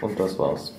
Und das war's.